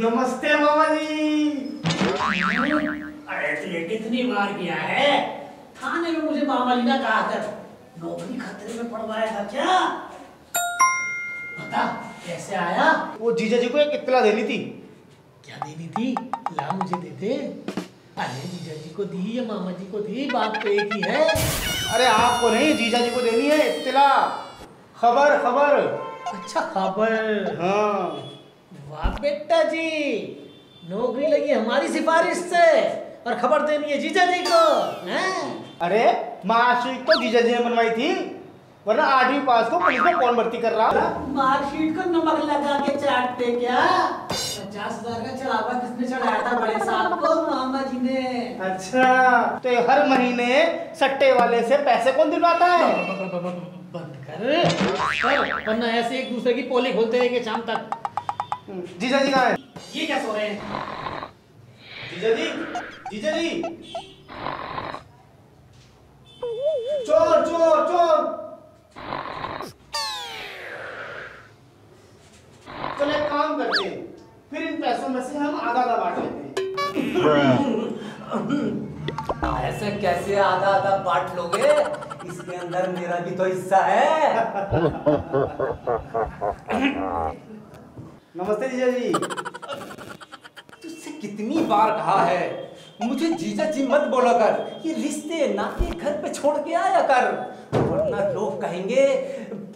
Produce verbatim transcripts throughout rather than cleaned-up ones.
नमस्ते मामा जी। अरे तो ये कितनी बार किया है, थाने में मुझे मामा जी ने कहा कर, नौकरी खतरे में पड़वाया था क्या? बता कैसे आया? वो जीजा जी को एक इत्तला देनी थी। क्या देनी थी? ला मुझे दे दे। अरे जीजा जी को दी या मामा जी को दी, बात तो एक ही है। अरे आपको नहीं, जीजा जी को देनी है इत्तला, खबर। खबर? अच्छा खबर। हाँ वाह बेटा जी, नौकरी लगी हमारी सिफारिश से और खबर देनी है जीजा जी को हैं? अरे मार्कशीट तो जीजा जी ने बनवाई थी, वरना आठवीं पास को पुलिस में कौन भर्ती कर रहा है? मार्कशीट को नमक लगा के चाटते क्या? पचास हजार का चढ़ावा किसने चढ़ाया था बड़े साहब को? मामा जी ने। अच्छा तो हर महीने सट्टे वाले से पैसे कौन दिलवाता है? बंद कर, वरना ऐसे एक दूसरे की पोली खोलते रहेंगे शाम तक। जीजा जी कहाँ हैं? ये क्या सो रहे हैं? जीजा जी, जीजा जी, चोर चोर चोर, चलो एक काम करते हैं, फिर इन पैसों में से हम आधा आधा बांट लेते हैं। ऐसे कैसे आधा आधा बांट लोगे? इसके अंदर मेरा भी तो हिस्सा है। नमस्ते जीजा जी। तुझसे कितनी बार कहा है मुझे जीजा जी मत बोला कर, ये रिश्ते नाते घर पे छोड़ के आया कर, वरना लोग कहेंगे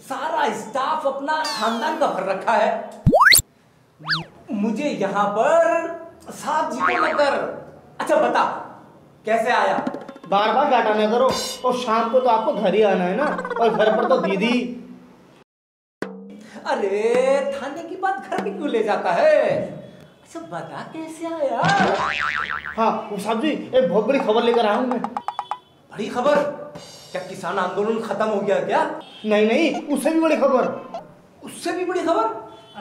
सारा स्टाफ अपना खानदान का भर रखा है। मुझे यहाँ पर साफ जी को लेकर। अच्छा बता कैसे आया? बार बार डांटा ना करो, और शाम को तो आपको घर ही आना है ना, और घर पर तो दीदी। अरे थाने की बात घर में क्यों ले जाता है? अच्छा बता कैसे आया? हाँ साहब जी, एक बहुत बड़ी खबर लेकर आया हूँ मैं। बड़ी खबर? क्या किसान आंदोलन खत्म हो गया क्या? नहीं नहीं, उससे भी बड़ी खबर। उससे भी बड़ी खबर?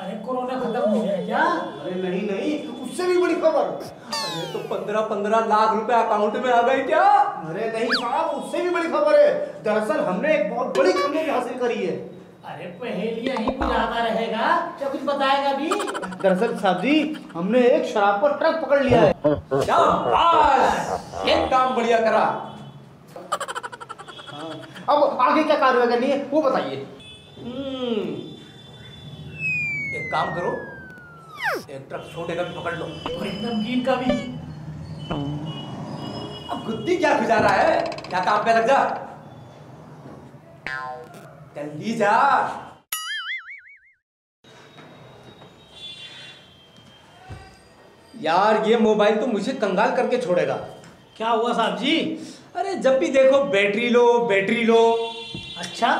अरे कोरोना खत्म हो गया क्या? अरे नहीं नहीं, उससे भी बड़ी खबर। अरे तो पंद्रह पंद्रह लाख रुपए अकाउंट में आ गए क्या? अरे नहीं साहब, उससे भी बड़ी खबर है। दरअसल हमने एक बहुत बड़ी कामयाबी हासिल करी है। अरे पहेलियाँ ही बुलाता रहेगा, क्या कुछ बताएगा भी? दरअसल साहब जी, हमने एक शराब पर ट्रक पकड़ लिया है। शाबाश, ये काम बढ़िया करा। अब आगे क्या कार्रवाई करनी है वो बताइए। एक काम करो, एक ट्रक छोटे का भी पकड़ लो और एक नमकीन का भी। अब गुद्दी क्या खिजा रहा है, क्या काम पे लग जा, जल्दी जा। यार ये मोबाइल तो मुझे कंगाल करके छोड़ेगा। क्या हुआ साहब जी? अरे जब भी देखो बैटरी लो बैटरी लो। अच्छा,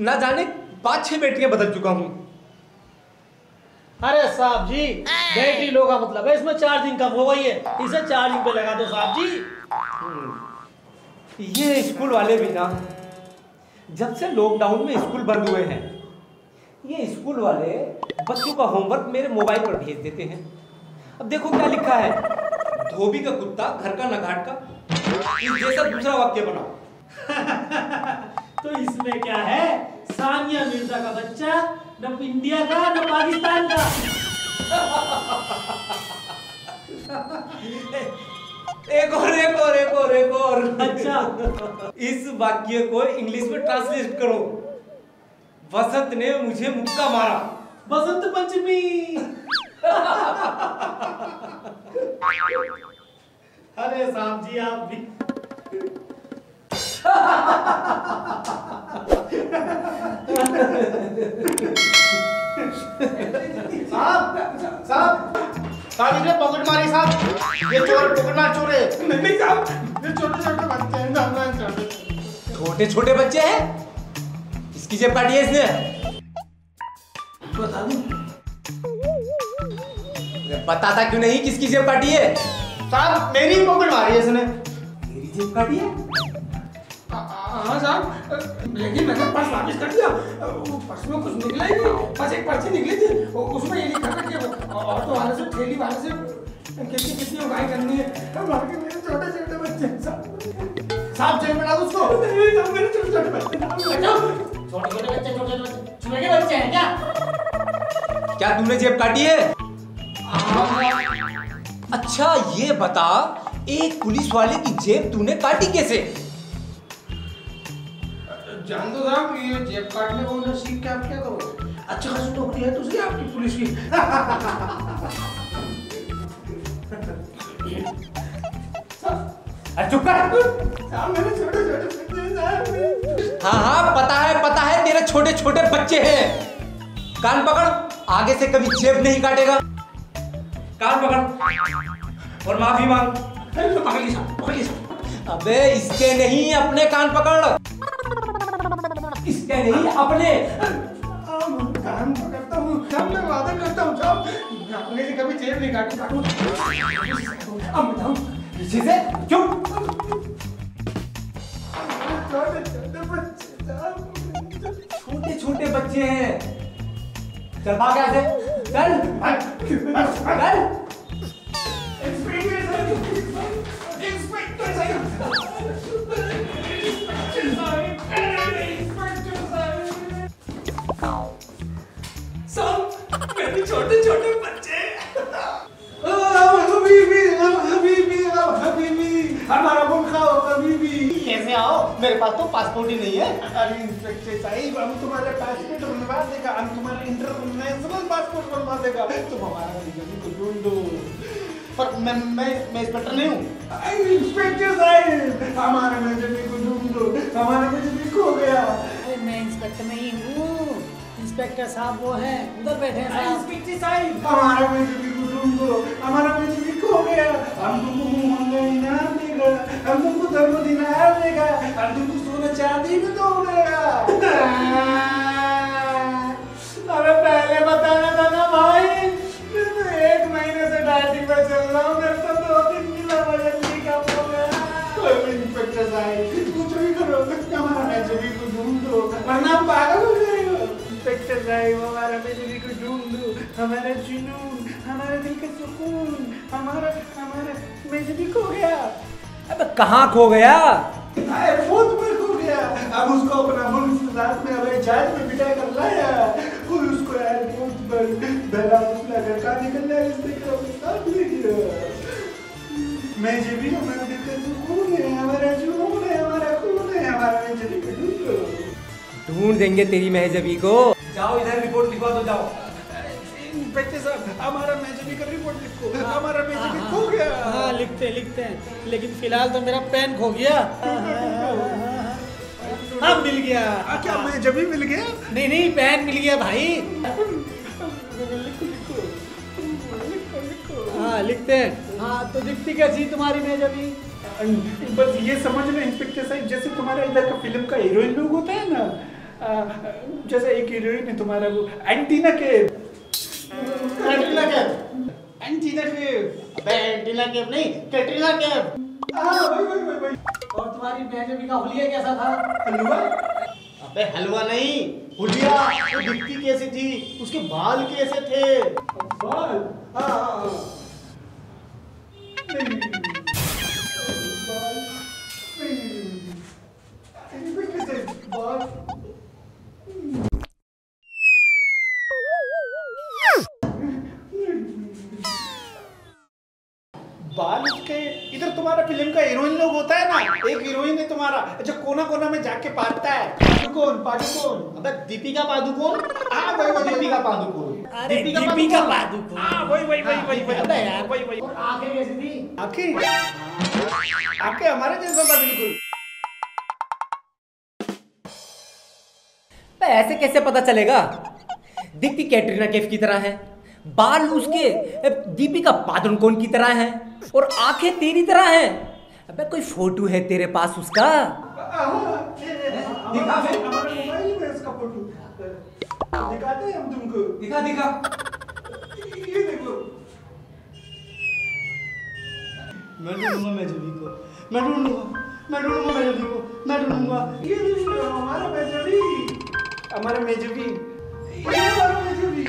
ना जाने पाँच छह बैटरियां बदल चुका हूँ। अरे साहब जी, बैटरी लो का मतलब है इसमें चार्जिंग कम हो गई है, इसे चार्जिंग पे लगा दो साहब जी। ये स्कूल वाले भी ना, जब से लॉकडाउन में स्कूल बंद हुए हैं, ये स्कूल वाले बच्चों का होमवर्क मेरे मोबाइल पर भेज देते हैं। अब देखो क्या लिखा है, धोबी का कुत्ता घर का न घाट का, जैसा दूसरा वाक्य बना। तो इसमें क्या है, सानिया मिर्जा का बच्चा न इंडिया का न पाकिस्तान का। एक और एक और एक और एक और। अच्छा इस वाक्य को इंग्लिश में ट्रांसलेट करो, बसंत ने मुझे मुक्का मारा। बसंत पंचमी। अरे साहब जी आप भी। साहब साहब साहब ने पॉकेट मारी साहब, ये चोर पॉकेट मार चोर है। नहीं साहब, ये छोटे छोटे बच्चे हैं ना। छोटे छोटे बच्चे हैं? किसकी जेब काटी है इसने? बता दूं? बताता क्यों नहीं, किसकी जेब काटी है? साहब मेरी पॉकेट मारी है इसने। मेरी जेब काटी है? हाँ साहब, लेकिन मैंने पर्स वापस कर दिया, पर्स में कुछ निकला ही नहीं, बस एक पर्ची निकली थी, उसमें ये लिखा था कि ऑटो वाले से ठेली वाले से कितनी कितनी उगाई करनी है। मेरे छोटे छोटे बच्चे साहब, जेल में डाल उसको। मेरे छोटे छोटे बच्चे, छोटे छोटे बच्चे, छोटे छोटे बच्चे हैं क्या? क्या तुमने जेब काटी है? अच्छा ये बता, एक पुलिस वाले की जेब तूने काटी कैसे? जान दो साहब, ये जेब काटने को उन्हें सीख के आप क्या करोगे? अच्छा खासी नौकरी है तुझे आपकी पुलिस की। चुप कर। साहब मेरे छोटे छोटे बच्चे साहब। हाँ हाँ पता है पता है, तेरे छोटे छोटे बच्चे हैं। कान पकड़, आगे से कभी जेब नहीं काटेगा। कान पकड़ और माफी मांग। पकड़ी साहब, पकड़ी साहब। अबे इसके नहीं, अपने कान पकड़। इसके नहीं, अपने कान पकड़ता हूँ। सब मैं वादा करता हूँ साहब, अपने से कभी जेब नहीं काटू काटू। अब बताऊँ पीछे से क्यों? छोटे छोटे बच्चे हैं। चल भाग यहाँ से, चल चल। इंस्पेक्टर साहब, इंस्पेक्टर साहब, इंस्पेक्टर साहब साहब मेरे छोटे छोटे बच्चे। हबीबी हबीबी हबीबी हमारा मुल्का हो हबीबी। कैसे आओ, मेरे पास तो पासपोर्ट ही नहीं है। अरे इंस्पेक्टर साहब, हम तुम्हारे पासपोर्ट बनवा देगा, हम तुम्हारे इंटरनेशनल पासपोर्ट बनवा देगा। तुम हमारा जल्दी को ढूंढ दो। पर मैं मैं मैं इंस्पेक्टर नहीं हूँ। अरे इंस्पेक्टर साहब, हमारा मैं जल्दी को ढूंढ दो, हमारा मैं जल्दी खो गया। अरे मैं इंस्पेक्टर नहीं हूँ। इंस्पेक्टर साहब वो हैं, उधर बैठे हैं। इंस्पेक्टर साहब, हमारा मैं जल्दी को ढूंढ दो, हमारा मैं जल्दी खो गया। हम तुमको इनाम देगा, हम तुमको धर्म दिनार देगा, हम तुमको सोना चांदी में दोगा। अरे पहले बताना था ना भाई, मैं तो एक महीने से डाइटिंग पे चल रहा हूँ, मेरे तो दो दिन की लवाजली का प्रॉब्लम है। कोई भी इंस्पेक्टर साहब, कुछ भी करो, हमारा बेजुबी को ढूंढ दो, वरना आप पागल हो जाएंगे। इंस्पेक्टर साहब, हमारा बेजुबी को ढूंढ दो, हमारा जुनून, हमारा दिल का सुकून, हमारा हमारा मेजबी खो गया। अबे कहाँ खो गया? एयरपोर्ट पर खो गया। अब उसको अपना मुल्क साथ में हवाई जहाज में बिठा कर लाया, फिर उसको एयरपोर्ट पर बेला उसला घर का निकल लिया, इसलिए कि उसके साथ ले गया। मेजबी हमारा दिल का सुकून है, हमारा जुनून है, हमारा खून है, हमारा मेजबी को ढूंढो। ढूंढ देंगे तेरी मेजबी को। जाओ इधर रिपोर्ट लिखवा दो, जाओ। इंस्पेक्टर साहब, हमारा मेजबी का रिपोर्ट लिखो, हमारा मेजबी खो गया। हाँ लिखते लिखते हैं, लेकिन फिलहाल तो मेरा पेन खो गया। हाँ मिल गया। क्या मेजबी मिल गया? नहीं नहीं, पेन मिल गया भाई। हाँ लिखते हैं। हाँ तो दिखती कैसी तुम्हारी मेजबी? बस ये समझ लो इंस्पेक्टर साहब, जैसे तुम्हारा इधर का फिल्म का हीरोइन लोग होता है ना, जैसे एक हीरोइन है तुम्हारा, वो एंटीना के कैटरीना कैफ। एंटीना कैफ? अबे एंटीना कैफ नहीं, कैटरीना कैफ। हां भाई भाई भाई भाई। और तुम्हारी मेजबी का हुलिया कैसा था? हलवा? अबे हलवा नहीं, हुलिया। वो दिखती कैसी थी, उसके बाल कैसे थे? बाल? हां हां नहीं बाल नहीं, ये कैसे बाल? बाल उसके इधर तुम्हारा फिल्म का हीरोइन लोग होता है ना, एक हीरोइन है तुम्हारा जो कोना कोना में जाके पाता है। पादुकोण? पादुकोण? अबे दीपिका पादुकोण। हां वही वही दीपिका पादुकोण। अरे दीपिका पादुकोण, हां वही वही वही वही। अबे यार वही वही। और आंखें कैसी थी? आंखें आंखें हमारे जैसा था बिल्कुल। बे ऐसे कैसे पता चलेगा? दिखती कैटरीना कैफ की तरह है, बाल उसके दीपिका पादुकोण की तरह है, और आंखें तेरी तरह हैं। अबे कोई फोटो है तेरे पास उसका? दिखा फिर, हमारे मोबाइल में इसका फोटो दिखाते हैं हम तुमको। दिखा दिखा, ये देखो। मैं ढूंढूंगा मेजबी को, मैं ढूंढूंगा, मैं ढूंढूंगा मेजबी को, मैं ढूंढूंगा। ये देखो हमारा मेजबी, हमारा मेजबी, ये हमारा मेजबी।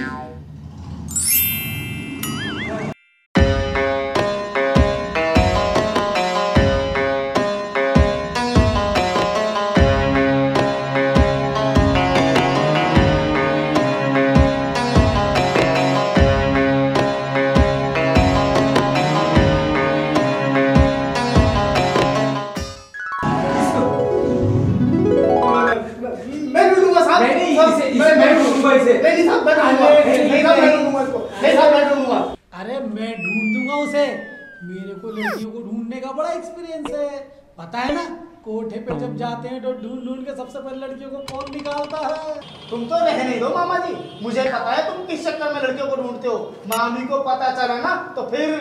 दूंगा। अरे मैं ढूंढ दूंगा उसे, मेरे को लड़कियों को ढूंढने का बड़ा एक्सपीरियंस है, पता है ना। कोठे पे जब जाते हैं तो ढूंढ ढूंढ के सबसे पहले लड़कियों को कौन निकालता है। तुम तो रहने दो मामा जी, मुझे पता है तुम किस चक्कर में लड़कियों को ढूंढते हो। मामी को पता चला ना तो फिर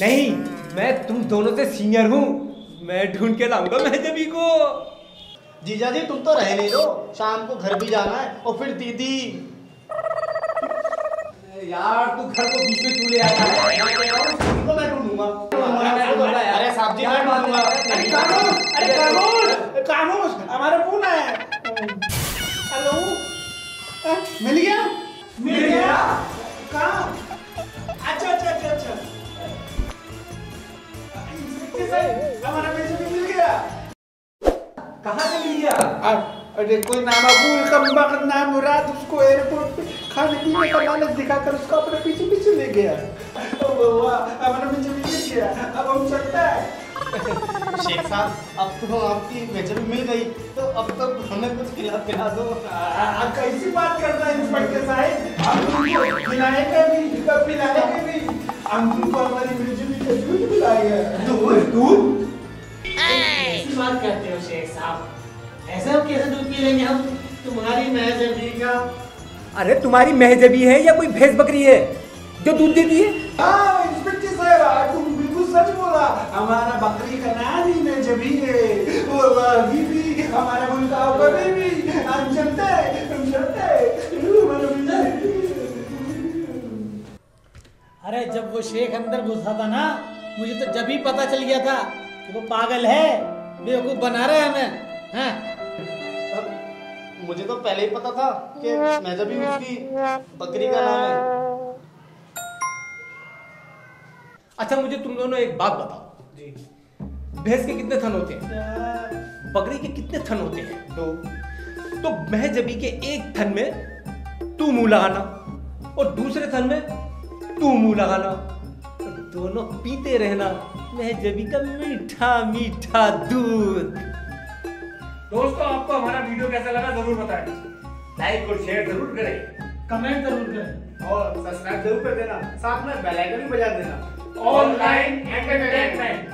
नहीं, मैं तुम दोनों से सीनियर हूँ, मैं ढूंढ के लाऊंगा महजबी को। जीजा जी तुम तो रहने दो, शाम को घर भी जाना है और फिर दीदी। यार तू घर को बीच में क्यों ले आता है? तो मैं ढूंढूंगा। अरे साहब जी मैं ढूंढूंगा। अरे कानून, अरे कानून, कानून हमारा फोन है। हेलो, मिल गया? मिल गया कहाँ? अच्छा अच्छा अच्छा अच्छा हमारा पैसे भी मिल गया। कहाँ से मिल गया? अरे कोई नामाबूल कमबख्त नामुराद उसको एयरपोर्ट पे खाने पीने का लालच दिखाकर उसको अपने पीछे पीछे ले गया। हमारा पीछे पीछे गया, अब हम चलता है। शेख साहब अब तो आपकी बेचैनी मिल गई तो अब तो हमें कुछ खिला पिला दो। आप कैसी बात करता है इंस्पेक्टर साहब, हम तुमको खिलाए कभी पिलाए कभी। हम तुमको हमारी बेचैनी से दूध पिलाएगा। दूध दूध ऐसी बात करते हो शेख साहब, ऐसा कैसे दूध पी लेंगे हम? तुम्हारी महजबी का, अरे तुम्हारी महजबी है या कोई भैंस बकरी है जो दूध देती है? हाँ इंस्पेक्टर साहब तुम बिल्कुल सच बोला, हमारा बकरी का नाम ही महजबी है। हमारा मुल्का कभी भी हम चलते हैं, हम चलते हैं। अरे जब वो शेख अंदर घुसा था ना, मुझे तो जब ही पता चल गया था कि वो पागल है, बेवकूफ बना रहा है हमें। हाँ। मुझे तो पहले ही पता था कि मैं जब भी उसकी बकरी का नाम है। अच्छा मुझे तुम दोनों एक बात बताओ जी, भैंस के कितने थन होते हैं? बकरी के कितने थन होते हैं? दो। तो महजबी के एक थन में तू मुंह लगाना और दूसरे थन में तू मुंह लगाना, दोनों पीते रहना महजबी का मीठा मीठा दूध। दोस्तों आपको हमारा वीडियो कैसा लगा जरूर बताएं, लाइक और शेयर जरूर करें, कमेंट जरूर करें और सब्सक्राइब जरूर कर देना, साथ में बेल आइकन भी बजा देना। Online entertainment.